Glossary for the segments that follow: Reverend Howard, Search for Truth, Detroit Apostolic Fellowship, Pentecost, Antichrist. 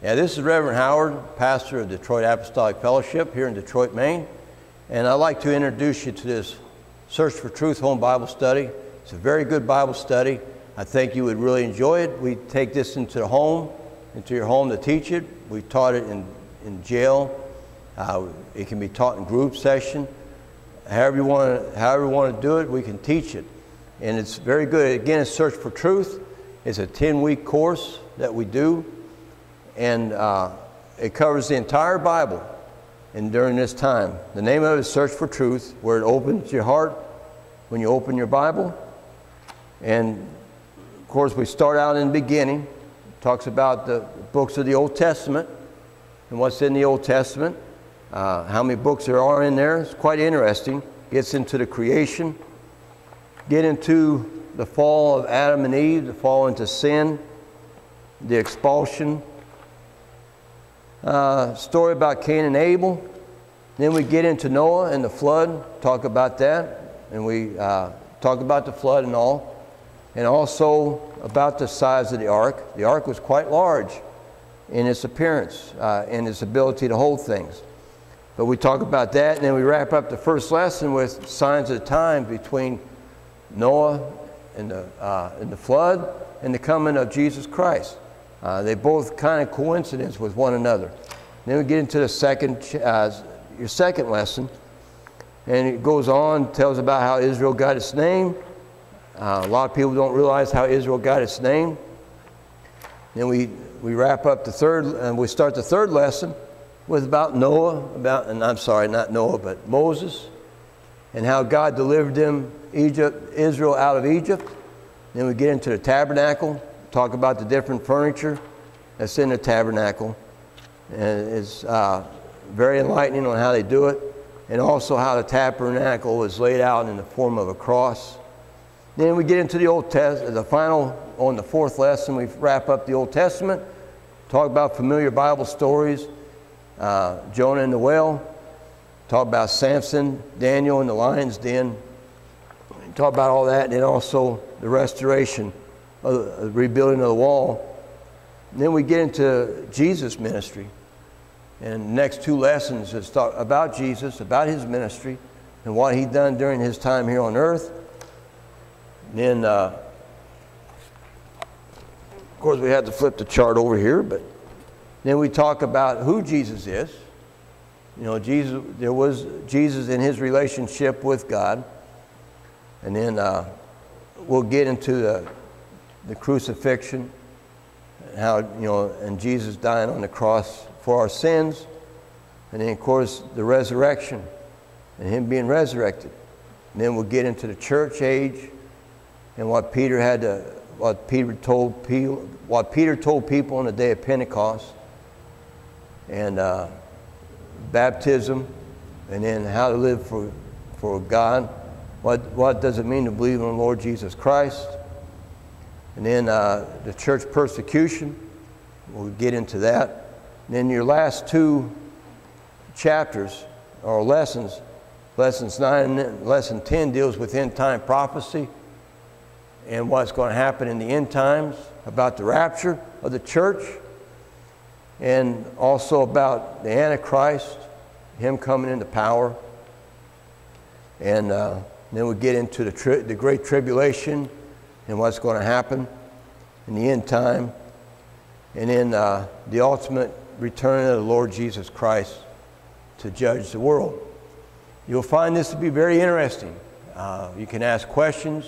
Yeah, this is Reverend Howard, pastor of Detroit Apostolic Fellowship here in Detroit, Maine. And I'd like to introduce you to this Search for Truth home Bible study. It's a very good Bible study. I think you would really enjoy it. We take this into the home, into your home to teach it. We taught it in jail. It can be taught in group session. However you want to do it, we can teach it. And it's very good. Again, it's Search for Truth. It's a 10-week course that we do. And it covers the entire Bible. And during this time, the name of it is Search for Truth, where it opens your heart when you open your Bible. And of course, we start out in the beginning. It talks about the books of the Old Testament and what's in the Old Testament. How many books there are in there. It's quite interesting. Gets into the creation, get into the fall of Adam and Eve, the fall into sin, the expulsion, story about Cain and Abel. Then we get into Noah and the flood, talk about that, and we talk about the flood and all, and also about the size of the ark. The ark was quite large in its appearance and its ability to hold things. But we talk about that, and then we wrap up the first lesson with signs of the time between Noah and the flood and the coming of Jesus Christ. They both kind of coincidence with one another. And then we get into the your second lesson, and it goes on, tells about how Israel got its name. A lot of people don't realize how Israel got its name. Then we wrap up the third, and we start the third lesson with about Noah, and I'm sorry, not Noah, but Moses, and how God delivered them, Israel, out of Egypt. Then we get into the tabernacle, talk about the different furniture that's in the tabernacle. And it's very enlightening on how they do it, and also how the tabernacle was laid out in the form of a cross. Then we get into the Old Testament, the final, on the fourth lesson, we wrap up the Old Testament, talk about familiar Bible stories, Jonah and the whale, talk about Samson, Daniel and the lion's den, talk about all that, and also the restoration, the rebuilding of the wall. And then we get into Jesus' ministry, and the next two lessons is talk about Jesus, about his ministry, and what he done during his time here on earth. And then, of course, we had to flip the chart over here, but then we talk about who Jesus is. You know, Jesus, there was Jesus in his relationship with God. And then we'll get into the crucifixion, and how, you know, and Jesus dying on the cross for our sins. And then, of course, the resurrection and him being resurrected. And then we'll get into the church age and what Peter had to, what Peter told people on the day of Pentecost. And baptism, and then how to live for God. What does it mean to believe in the Lord Jesus Christ? And then the church persecution, we'll get into that. And then your last two chapters or lessons, lessons 9 and lesson 10 deals with end time prophecy and what's going to happen in the end times, about the rapture of the church, and also about the Antichrist, him coming into power. And then we get into the Great Tribulation and what's going to happen in the end time. And then the ultimate return of the Lord Jesus Christ to judge the world. You'll find this to be very interesting. You can ask questions.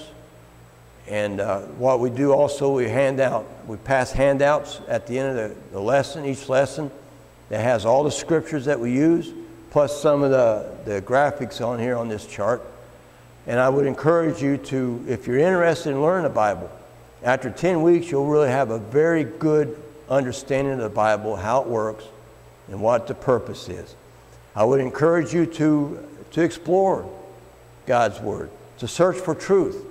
And what we do also, we pass handouts at the end of the lesson, each lesson, that has all the scriptures that we use, plus some of the graphics on here on this chart. And I would encourage you to, if you're interested in learning the Bible, after 10 weeks, you'll really have a very good understanding of the Bible, how it works, and what the purpose is. I would encourage you to explore God's Word, to search for truth,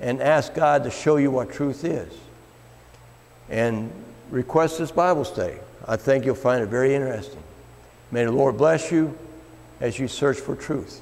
and ask God to show you what truth is. And request this Bible study. I think you'll find it very interesting. May the Lord bless you as you search for truth.